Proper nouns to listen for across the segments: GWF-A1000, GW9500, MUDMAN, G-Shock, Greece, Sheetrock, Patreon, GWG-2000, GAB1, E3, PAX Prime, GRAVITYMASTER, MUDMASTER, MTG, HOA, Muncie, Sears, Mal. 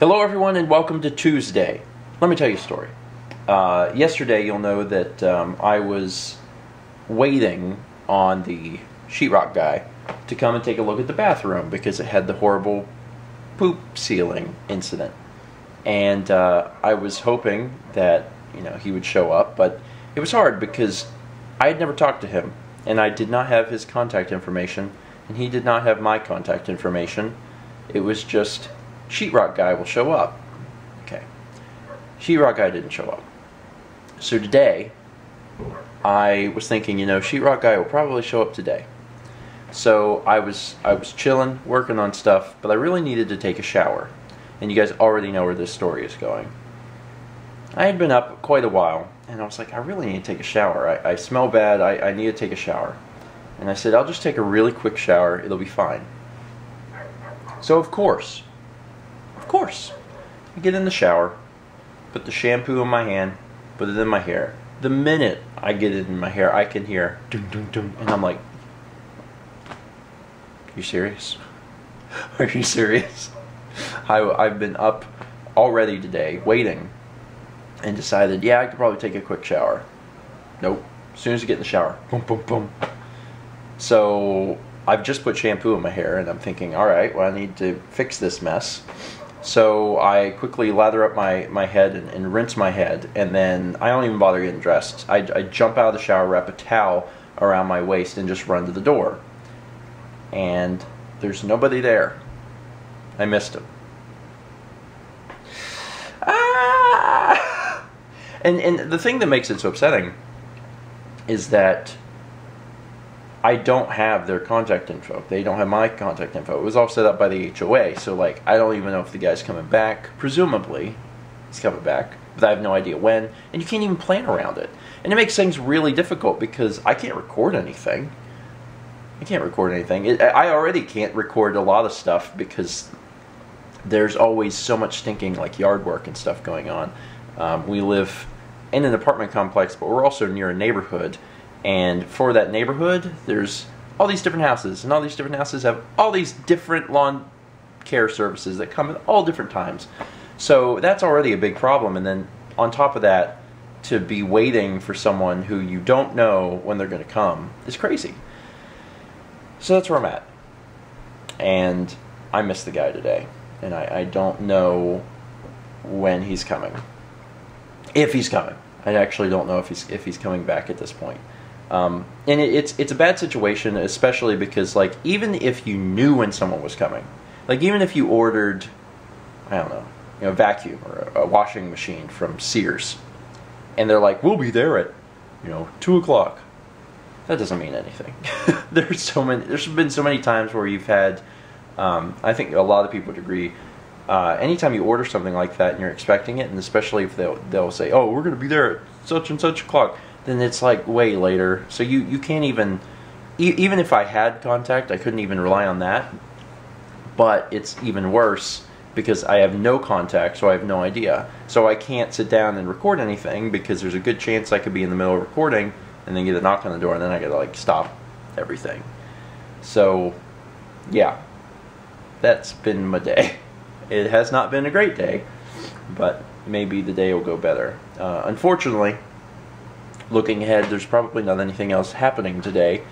Hello everyone and welcome to Tuesday. Let me tell you a story. Yesterday you'll know that I was waiting on the sheetrock guy to come and take a look at the bathroom because it had the horrible poop ceiling incident. And I was hoping that, you know, he would show up, but it was hard because I had never talked to him and I did not have his contact information and he did not have my contact information. It was just sheetrock guy will show up. Okay. Sheetrock guy didn't show up. So today, I was thinking, you know, sheetrock guy will probably show up today. So I was chilling, working on stuff, but I really needed to take a shower. And you guys already know where this story is going. I had been up quite a while, and I was like, I really need to take a shower. I smell bad, I need to take a shower. And I said, I'll just take a really quick shower, it'll be fine. So of course, I get in the shower, put the shampoo in my hand, put it in my hair. The minute I get it in my hair, I can hear dum dum dum, and I'm like, "You serious? Are you serious?" I've been up already today, waiting, and decided, yeah, I could probably take a quick shower. Nope. As soon as I get in the shower, boom, boom, boom. So I've just put shampoo in my hair, and I'm thinking, all right, well, I need to fix this mess. So I quickly lather up my head and rinse my head, and then I don't even bother getting dressed. I jump out of the shower, wrap a towel around my waist, and just run to the door. And there's nobody there. I missed him. Ah! And the thing that makes it so upsetting is that I don't have their contact info. They don't have my contact info. It was all set up by the HOA, so like I don't even know if the guy's coming back. Presumably, he's coming back, but I have no idea when, and you can't even plan around it. And it makes things really difficult because I can't record anything. I already can't record a lot of stuff because there's always so much stinking like yard work and stuff going on. We live in an apartment complex, but we're also near a neighborhood. And for that neighborhood, there's all these different houses, and all these different houses have all these different lawn care services that come at all different times. So that's already a big problem, and then on top of that, to be waiting for someone who you don't know when they're going to come is crazy. So that's where I'm at. And I missed the guy today, and I don't know when he's coming. If he's coming. I actually don't know if he's coming back at this point. And it's a bad situation, especially because, like, even if you knew when someone was coming, like, even if you ordered, I don't know, you know, a vacuum or a washing machine from Sears, and they're like, we'll be there at, you know, 2 o'clock. That doesn't mean anything. There's been so many times where you've had, I think a lot of people would agree, anytime you order something like that and you're expecting it, and especially if they'll say, oh, we're going to be there at such and such o'clock, then it's like way later. So you can't even, even if I had contact, I couldn't even rely on that. But it's even worse because I have no contact, so I have no idea. So I can't sit down and record anything because there's a good chance I could be in the middle of recording and then get a knock on the door, and then I gotta like stop everything. So yeah, that's been my day. It has not been a great day, but maybe the day will go better. Unfortunately, looking ahead, there's probably not anything else happening today,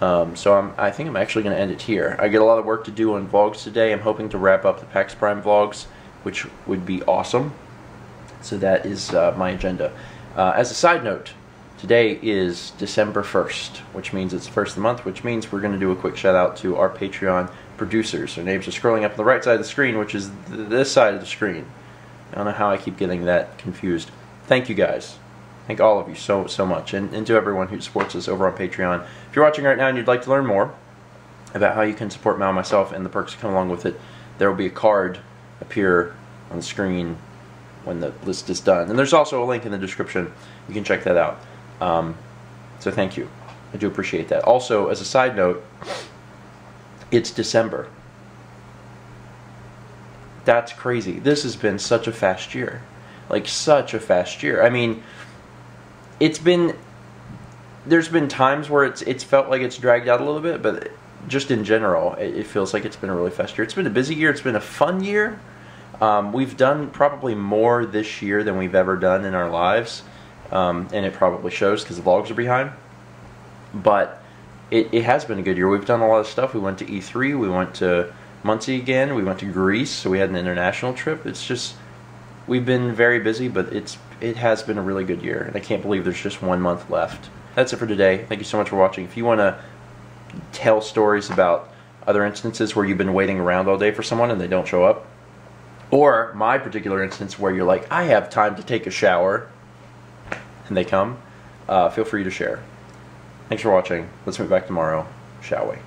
so I think I'm actually going to end it here. I get a lot of work to do on vlogs today. I'm hoping to wrap up the PAX Prime vlogs, which would be awesome. So that is my agenda. As a side note, today is December 1st, which means it's the first of the month, which means we're going to do a quick shout out to our Patreon producers. Their names are scrolling up on the right side of the screen, which is this side of the screen. I don't know how I keep getting that confused. Thank you guys. Thank all of you so much, and to everyone who supports us over on Patreon. If you're watching right now and you'd like to learn more about how you can support Mal, myself, and the perks that come along with it, there will be a card appear on the screen when the list is done. And there's also a link in the description. You can check that out. So thank you. I do appreciate that. Also, as a side note, it's December. That's crazy. This has been such a fast year. Like, such a fast year. I mean, it's been, there's been times where it's felt like it's dragged out a little bit, but just in general, it feels like it's been a really fast year. It's been a busy year. It's been a fun year. We've done probably more this year than we've ever done in our lives, and it probably shows because the vlogs are behind, but it has been a good year. We've done a lot of stuff. We went to E3, we went to Muncie again, we went to Greece, so we had an international trip. It's just, we've been very busy, but it has been a really good year, and I can't believe there's just 1 month left. That's it for today. Thank you so much for watching. If you want to tell stories about other instances where you've been waiting around all day for someone and they don't show up, or my particular instance where you're like, I have time to take a shower, and they come, feel free to share. Thanks for watching. Let's meet back tomorrow, shall we?